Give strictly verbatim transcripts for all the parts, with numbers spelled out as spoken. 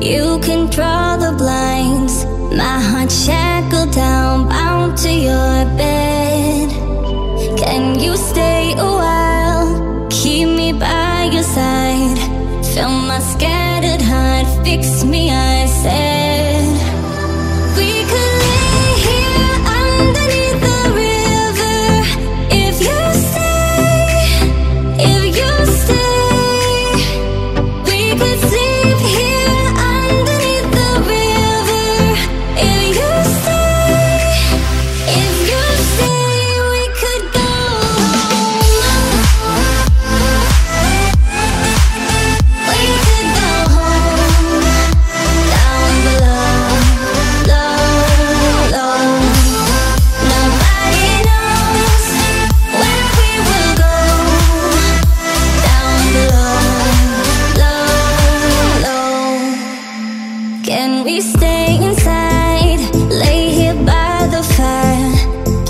You can draw the blinds, my heart shackled down, bound to your bed. Can you stay a while, keep me by your side, fill my scattered heart, fix me, I said. We could lay here underneath the river, if you stay, if you stay. We could sleep here underneath the river, if you stay, if you stay. We could go home, we could go home, down below, low, low. Nobody knows where we will go, down below, low, low. Can we stay inside, lay here by the fire?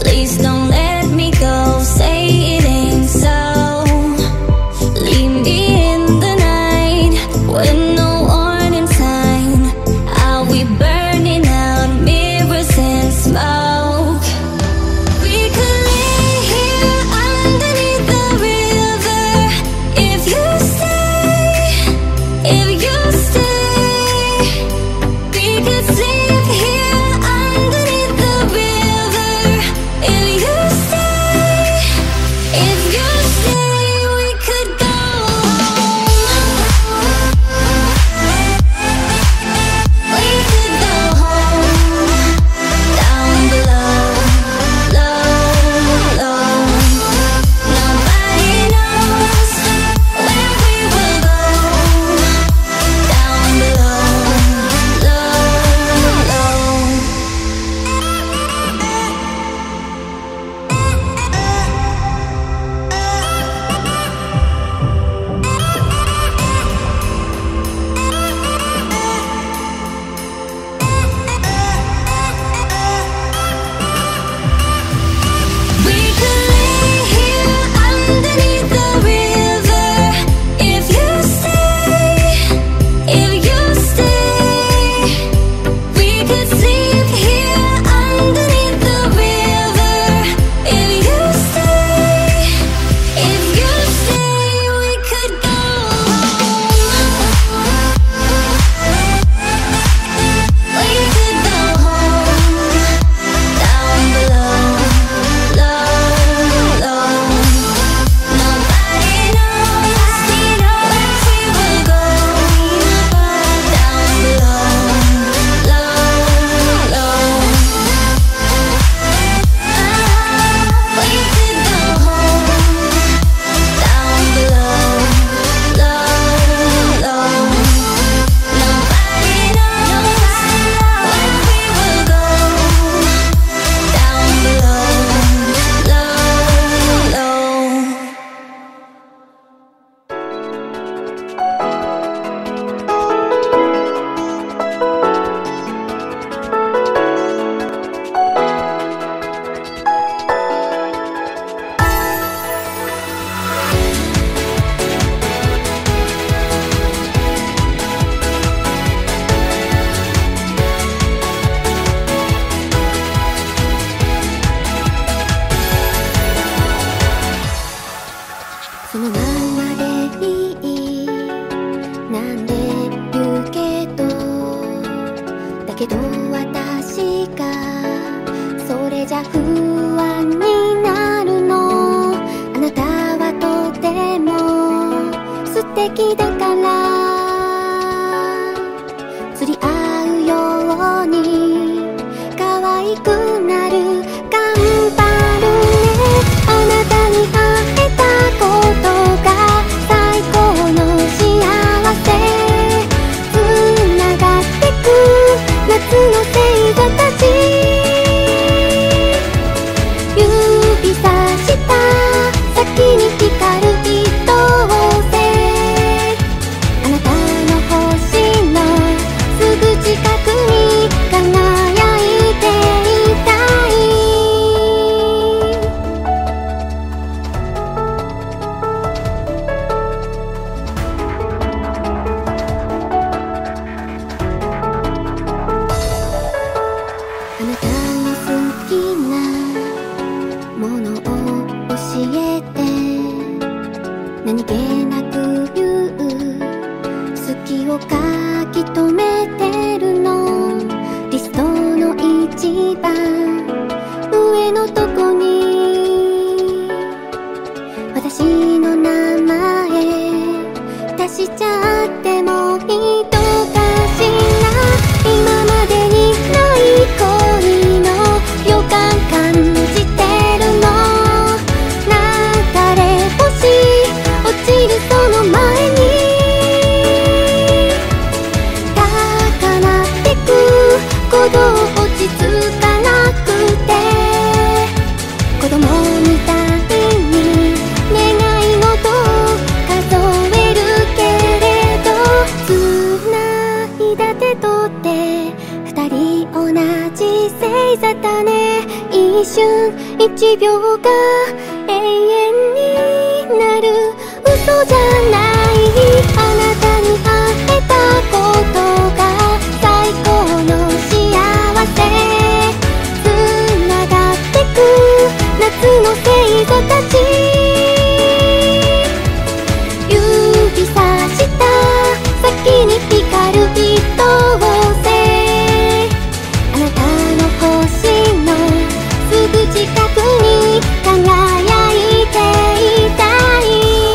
Please don't let me go, say it ain't so. Leave me in the night, with no warning sign. Are we burning out mirrors and smoke? We could lay here underneath the river, if you stay, if you stay. We could sleep here underneath the river, if you stay, if you stay. We could go home. 月を書き留めてるの」「リストの一番上のとこに私の名前足しちゃってもいいとかしら」「今までにない恋の予感感じてるの」「流れ星落ちるその前に」「落ち着かなくて」「子供みたいに願い事を数えるけれど」「繋いだ手とって二人同じ星座だね」「一瞬一秒が永遠になる嘘じゃない」「あなたに会えたことが最高の」「つながってく夏の星座と」たち」「指さした先に光る微動星」「あなたの星のすぐ近くに輝いていたい」「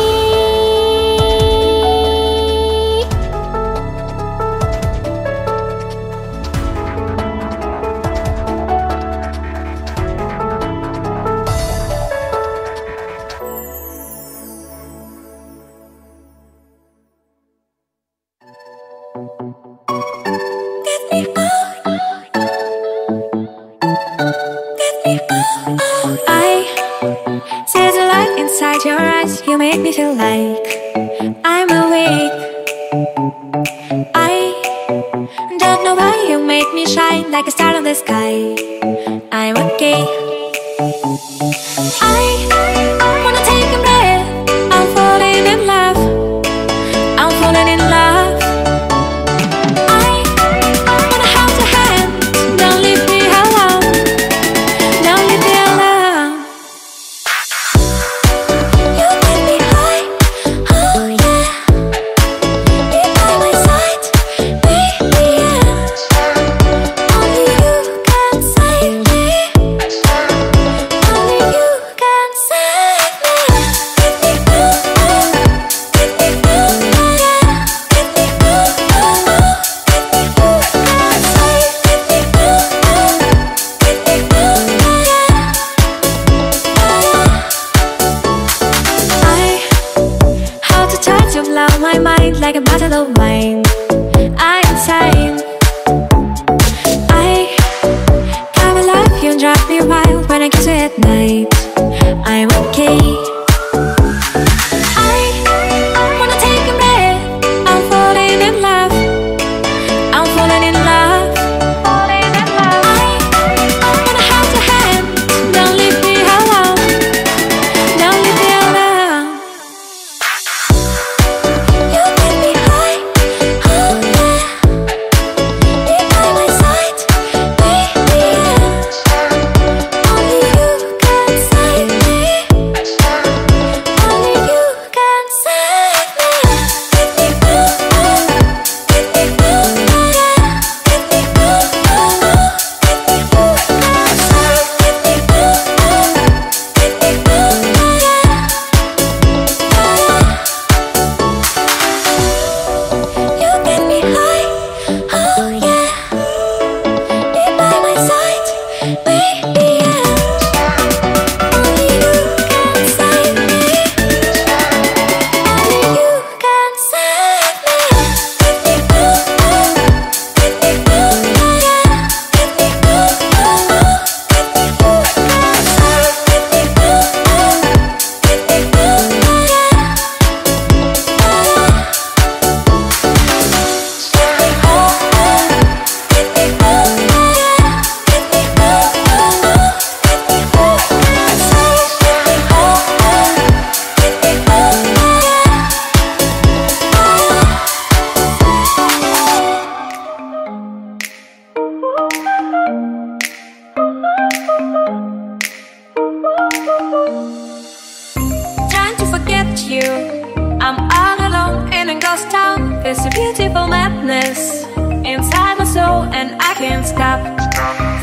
beautiful madness inside my soul, and I can't stop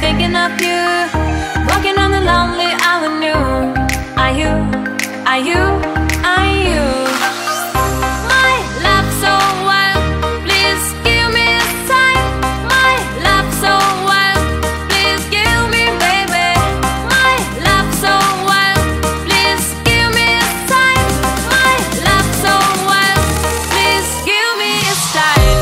thinking of you. Walking on the lonely avenue, are you, are you, are you? My love so wild, please give me a sign. My love so wild, please give me, baby. My love so wild, please give me a sign. My love so wild, please give me a sign.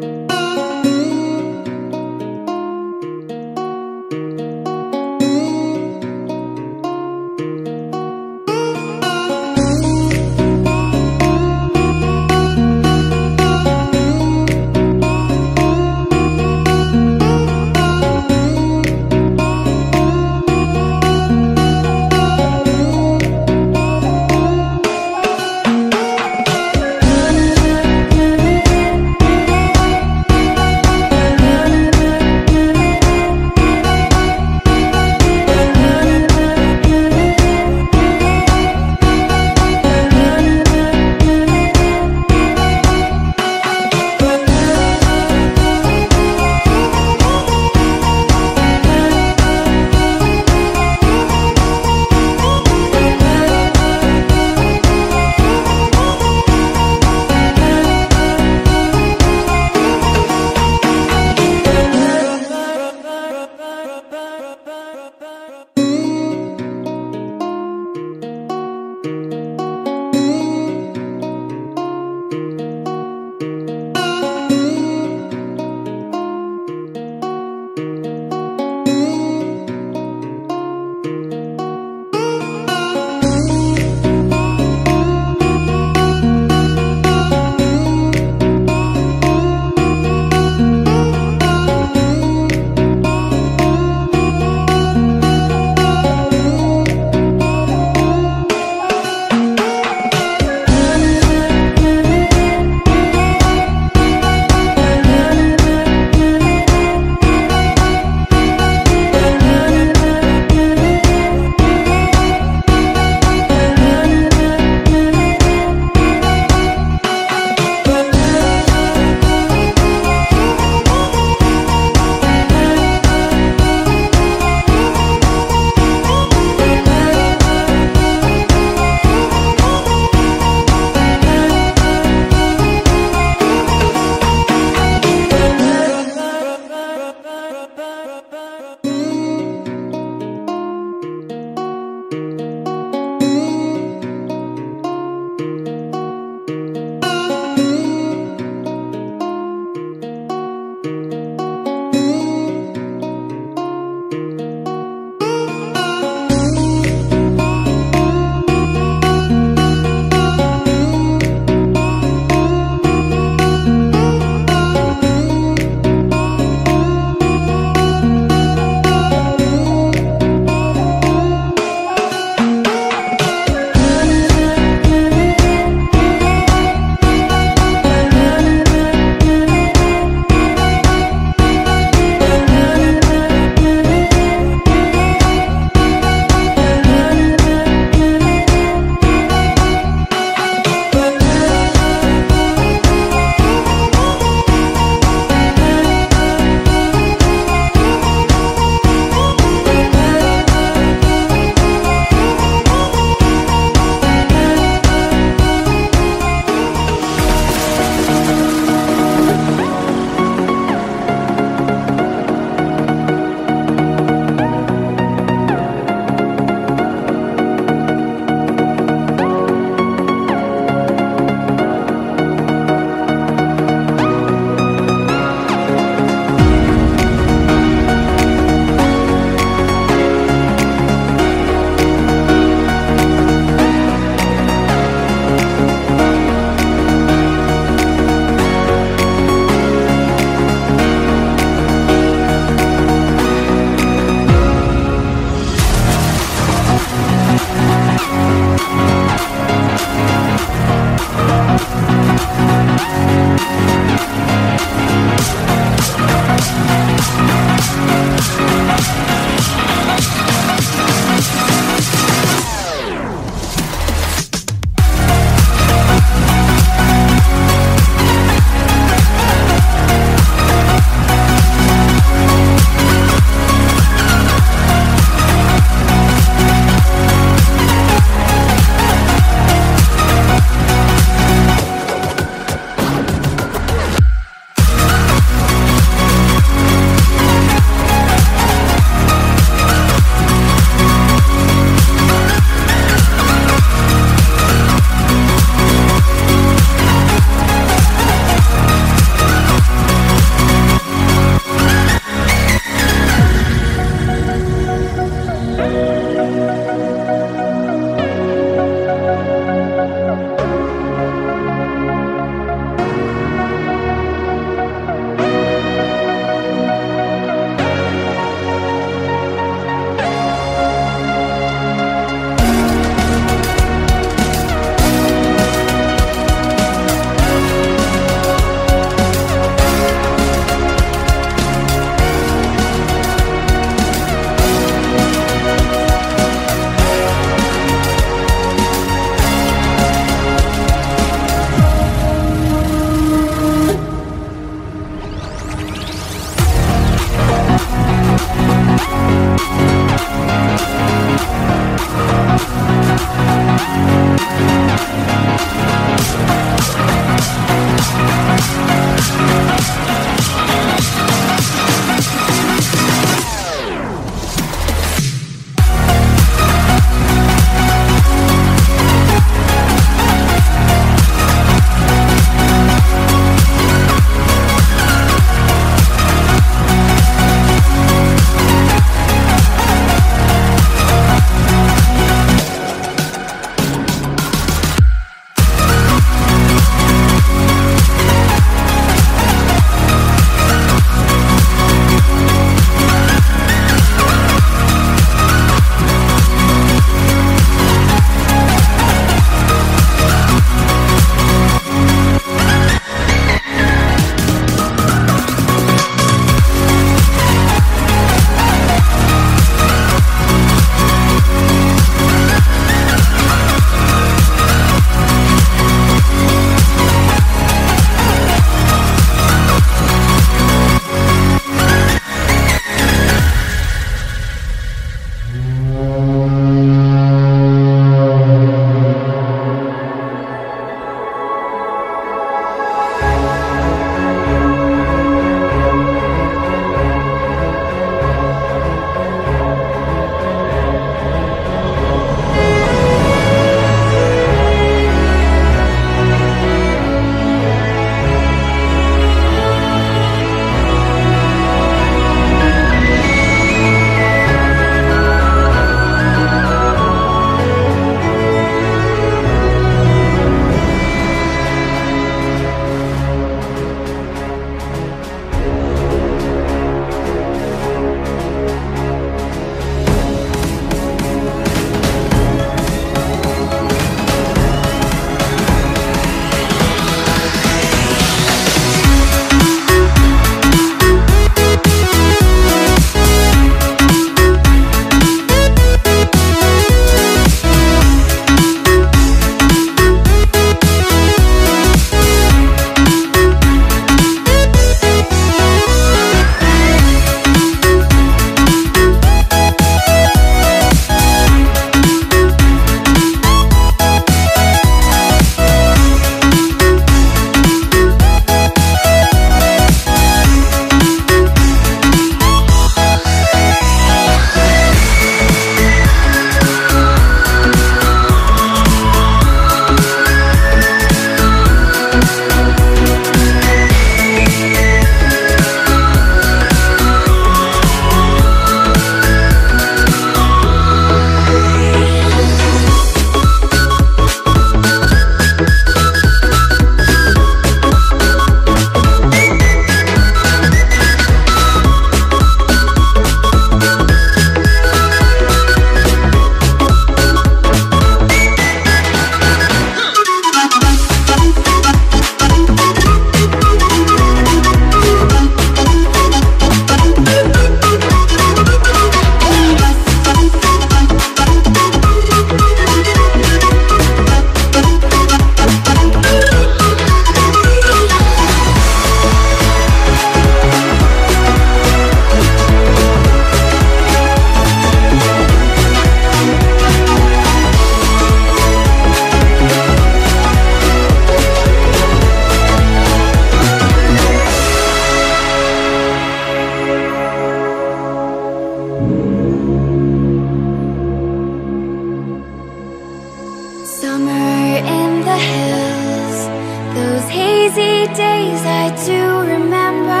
'Cause I do remember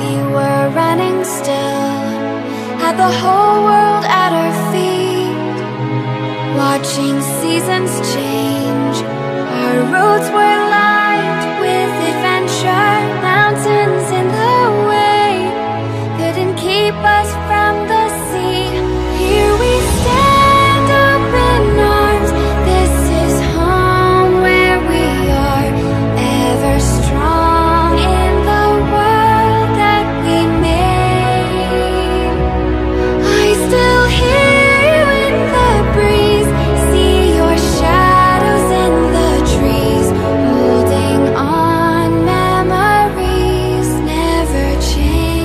we were running still, had the whole world at our feet, watching seasons change. Our roads were lined with adventure, mountains in the way couldn't keep us from the sea. Here we stand, open arms. This is home where we are, ever strong in the world that we made. I still hear you in the breeze, see your shadows in the trees, holding on. Memories never change.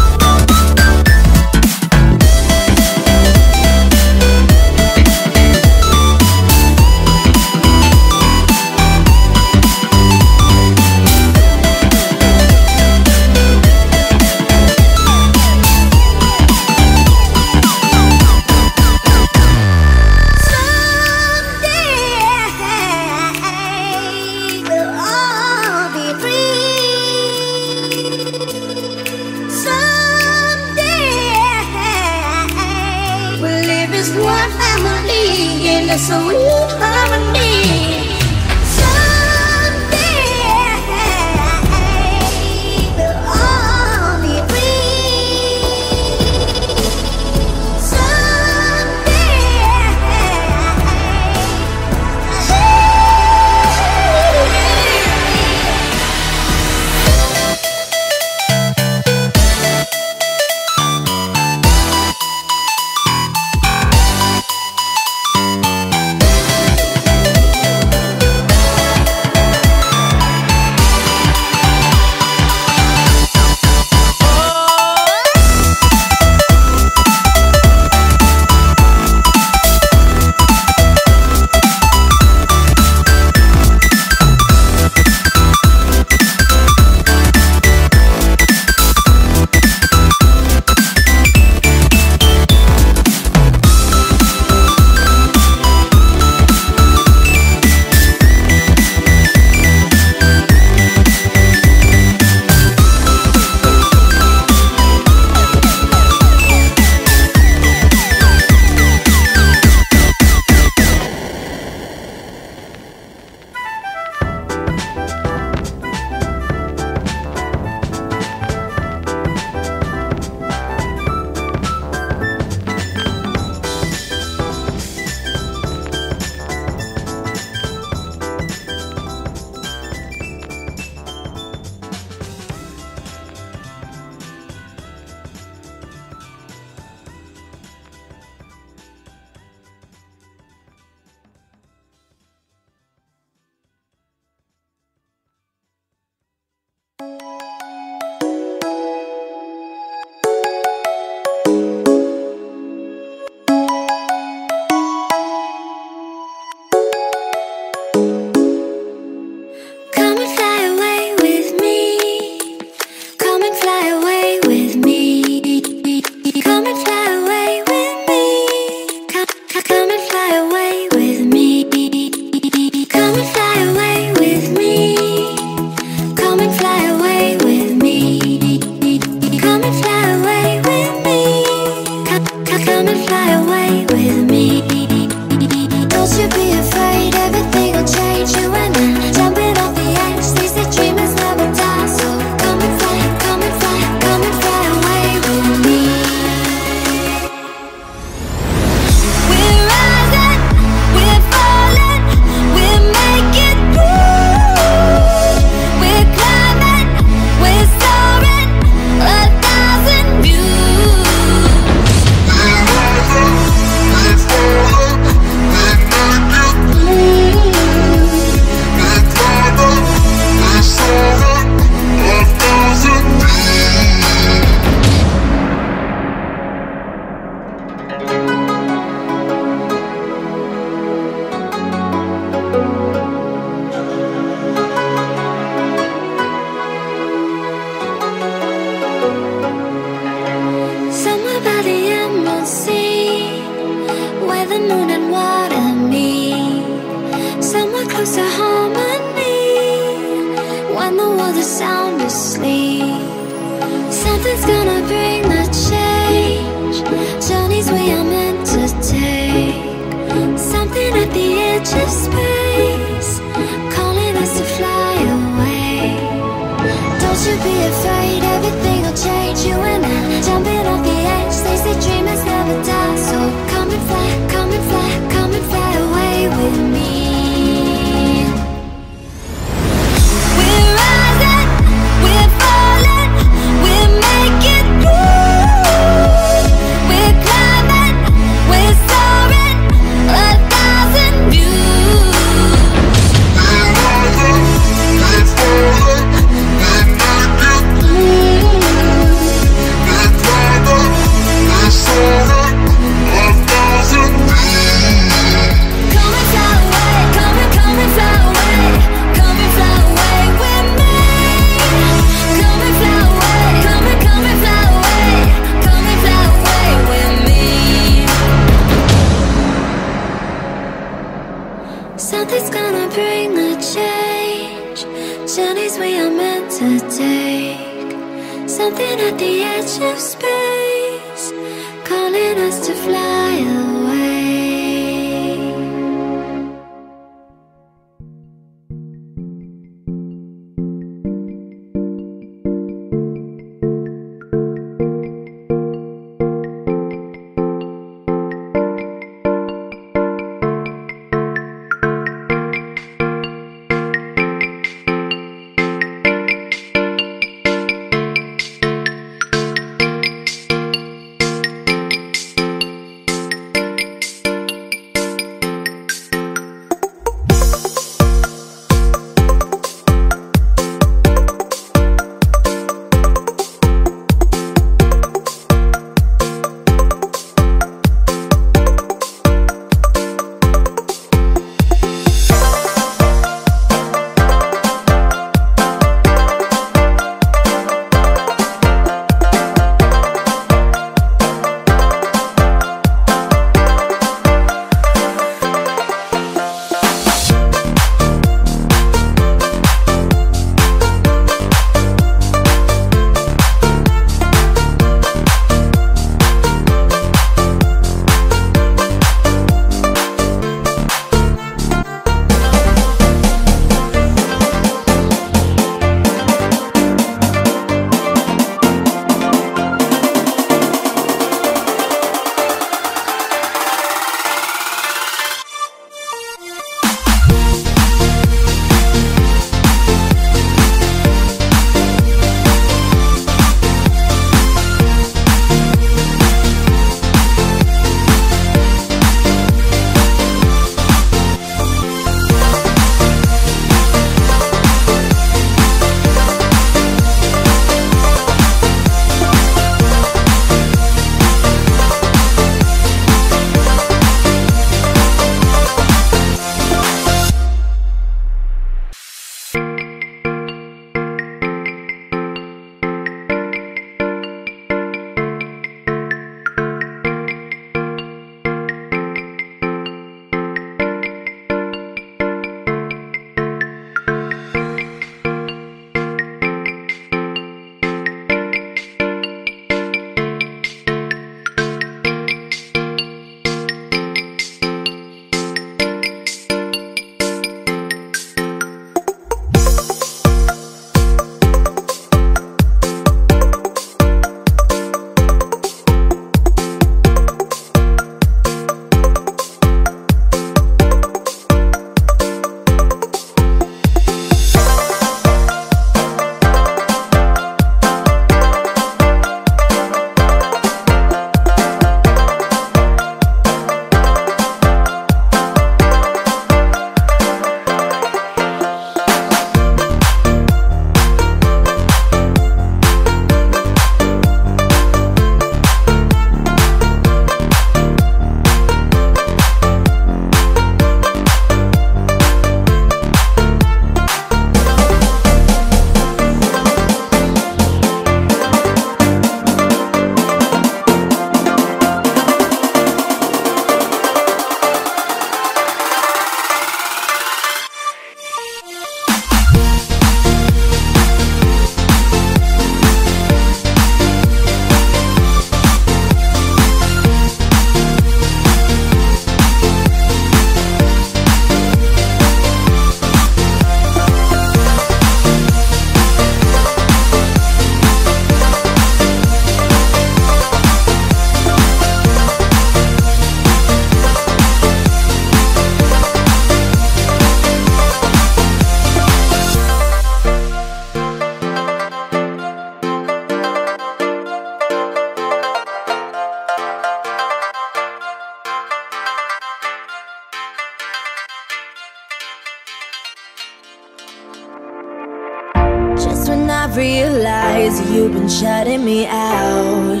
shutting me out.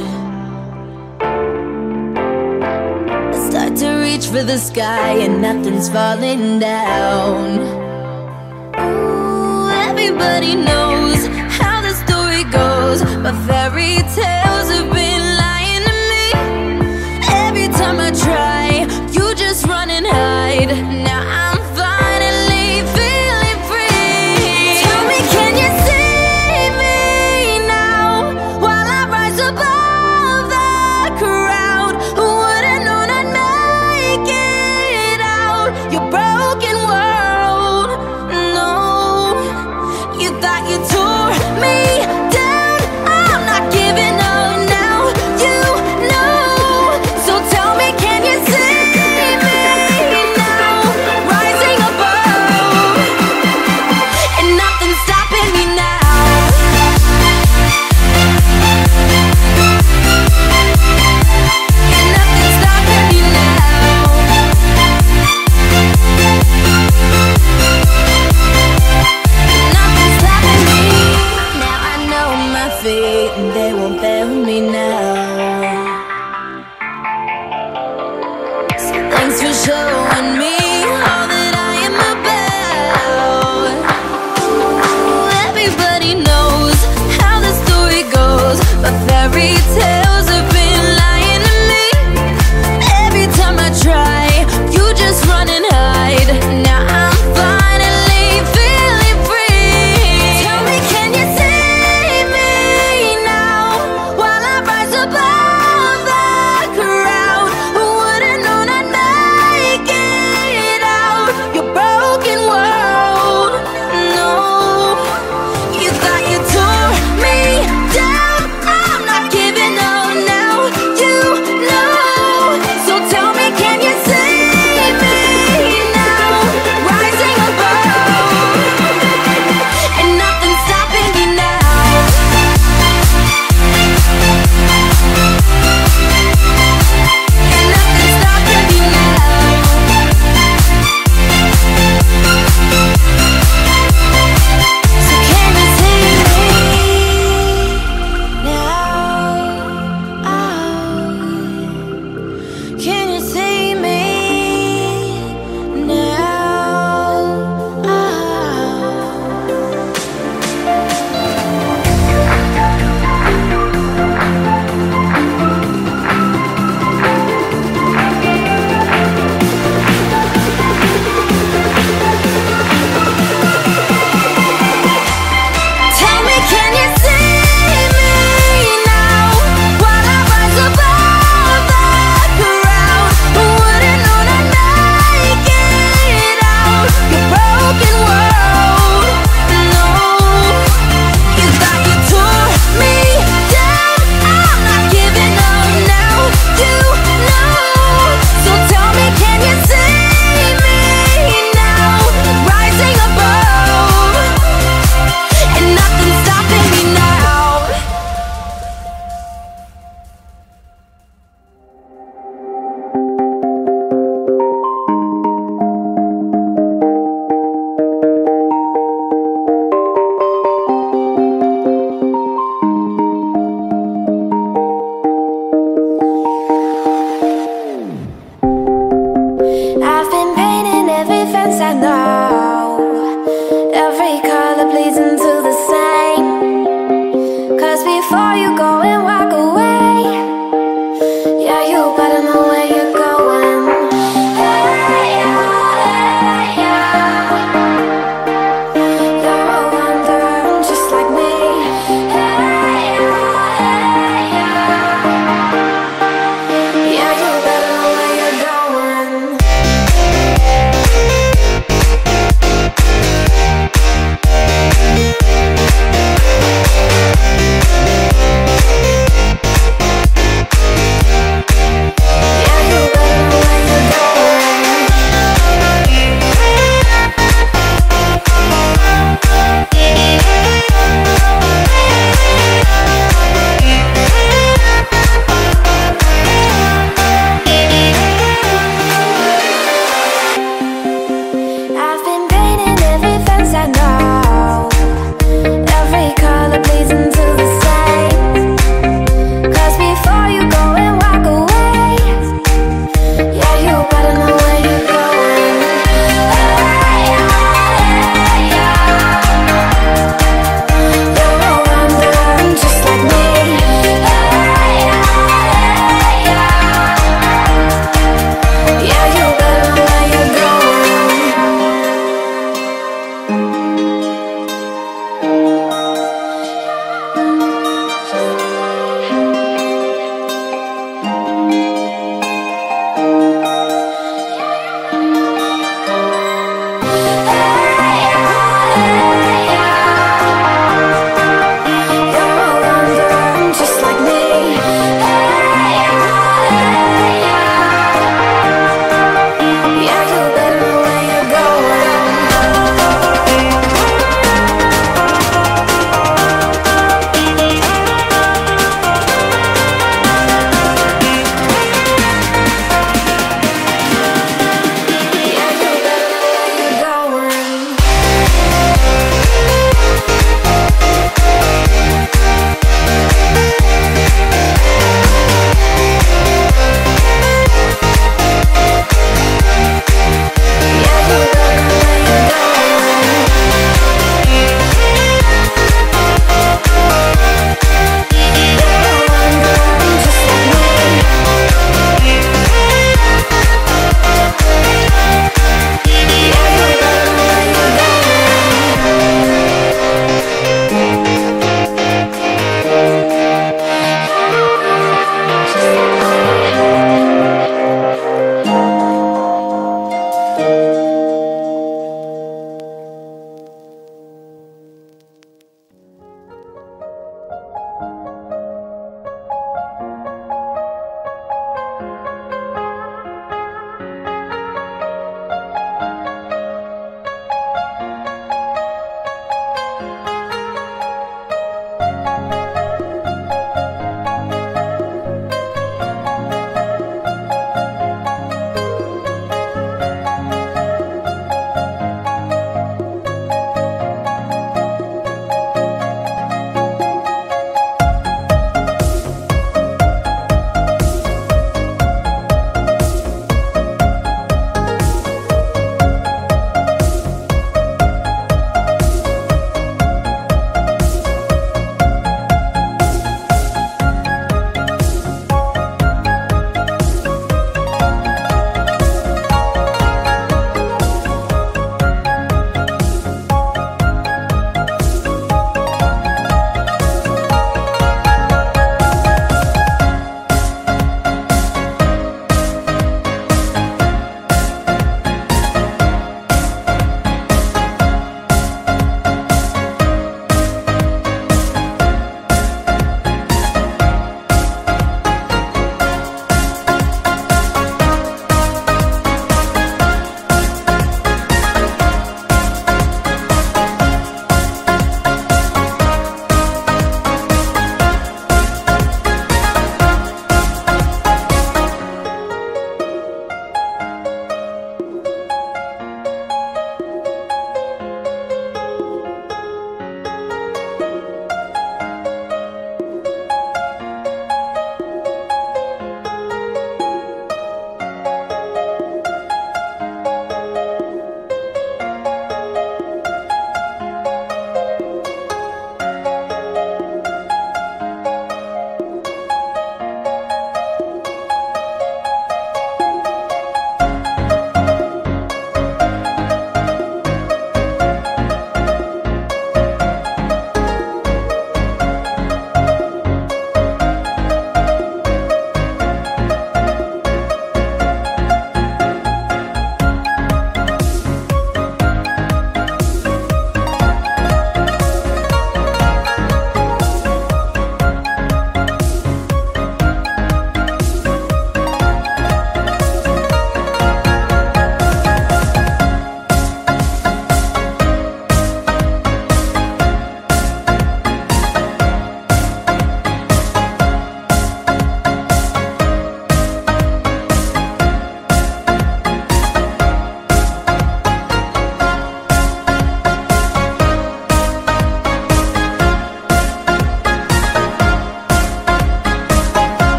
I start to reach for the sky and nothing's falling down. Ooh, everybody knows how the story goes, but fairy tales have been lying to me. Every time I try, you just run and hide. Now I'm finally feeling free. Tell me, can you see me now, while I rise above the crowd? Who would have known I'd make it out? Your broken world, no. You thought you tore me down. I'm not giving up now, you know. So tell me, can you see me now, rising above, and nothing's stopping me now, and nothing's stopping me now, and nothing's stopping me. Now I know my feet and they won't fail me now. So thanks for showing me.